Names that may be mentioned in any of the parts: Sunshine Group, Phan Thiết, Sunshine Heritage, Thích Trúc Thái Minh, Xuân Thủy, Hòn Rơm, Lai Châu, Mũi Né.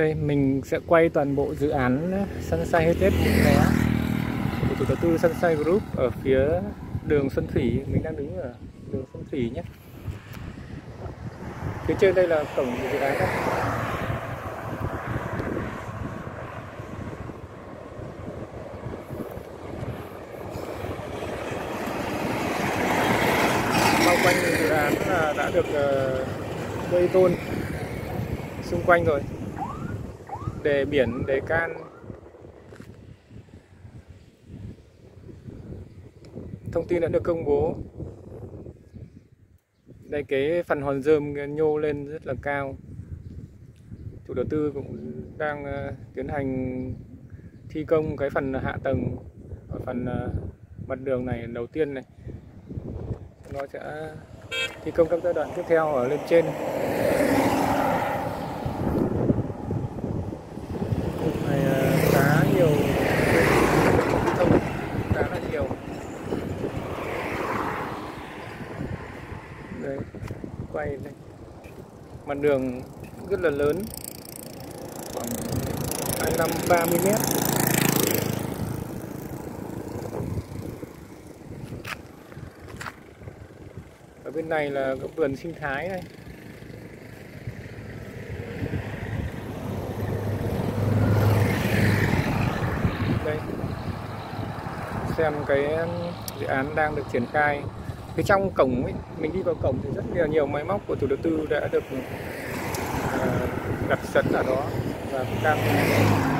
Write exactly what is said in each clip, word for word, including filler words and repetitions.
Đây mình sẽ quay toàn bộ dự án Sunshine Heritage Mũi Né của chủ đầu tư Sunshine Group ở phía đường Xuân Thủy. Mình đang đứng ở đường Xuân Thủy nhé. Phía trên đây là cổng dự án đó. Bao quanh dự án đã được vây tôn xung quanh rồi, đề biển, đề can, thông tin đã được công bố. Đây, cái phần Hòn Rơm nhô lên rất là cao. Chủ đầu tư cũng đang tiến hành thi công cái phần hạ tầng ở phần mặt đường này đầu tiên này. Nó sẽ thi công các giai đoạn tiếp theo ở lên trên. Quay đây. Mặt đường rất là lớn, khoảng hai mươi lăm ba mươi mét. Ở bên này là có vườn sinh thái này. Đây, xem cái dự án đang được triển khai. Cái trong cổng ấy, mình đi vào cổng thì rất là nhiều máy móc của chủ đầu tư đã được uh, đặt sẵn ở đó và đang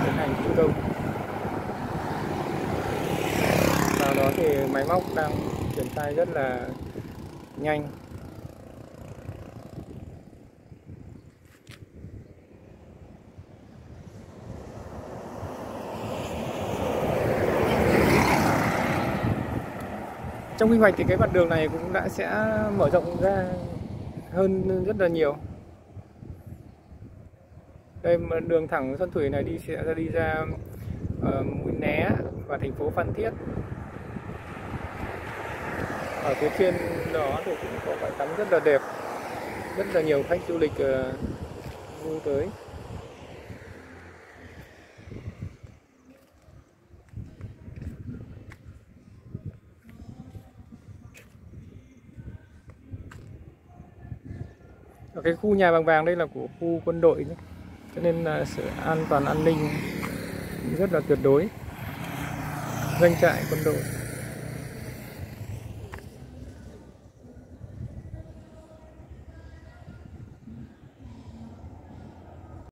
tiến hành thi công. Vào đó thì máy móc đang triển khai rất là nhanh. Trong quy hoạch thì cái mặt đường này cũng đã sẽ mở rộng ra hơn rất là nhiều. Đây, đường thẳng Xuân Thủy này đi sẽ ra đi ra uh, Mũi Né và thành phố Phan Thiết. Ở phía trên đó thì cũng có bãi tắm rất là đẹp, rất là nhiều khách du lịch uh, vui tới. Ở cái khu nhà bằng vàng đây là của khu quân đội nhé. Cho nên là sự an toàn an ninh rất là tuyệt đối. Doanh trại quân đội.